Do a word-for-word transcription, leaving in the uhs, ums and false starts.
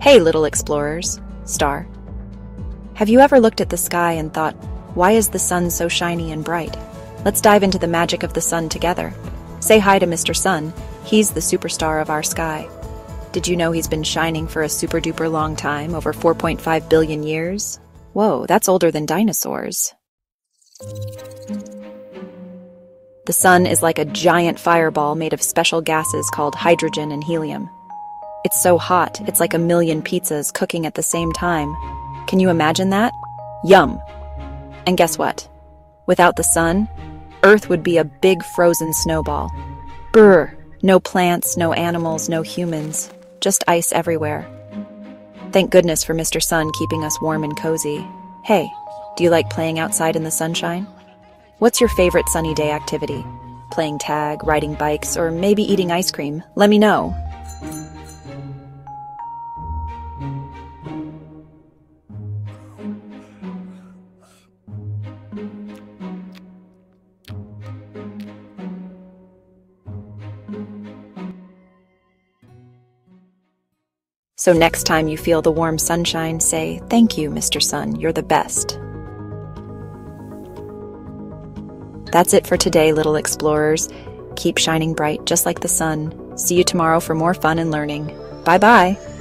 Hey, little explorers, star. Have you ever looked at the sky and thought, why is the sun so shiny and bright? Let's dive into the magic of the sun together. Say hi to Mister Sun, he's the superstar of our sky. Did you know he's been shining for a super duper long time, over four point five billion years? Whoa, that's older than dinosaurs. The sun is like a giant fireball made of special gases called hydrogen and helium. It's so hot, it's like a million pizzas cooking at the same time. Can you imagine that? Yum! And guess what? Without the sun, Earth would be a big frozen snowball. Brr! No plants, no animals, no humans. Just ice everywhere. Thank goodness for Mister Sun keeping us warm and cozy. Hey, do you like playing outside in the sunshine? What's your favorite sunny day activity? Playing tag, riding bikes, or maybe eating ice cream? Let me know! So next time you feel the warm sunshine, say, thank you, Mister Sun, you're the best. That's it for today, little explorers. Keep shining bright, just like the sun. See you tomorrow for more fun and learning. Bye-bye.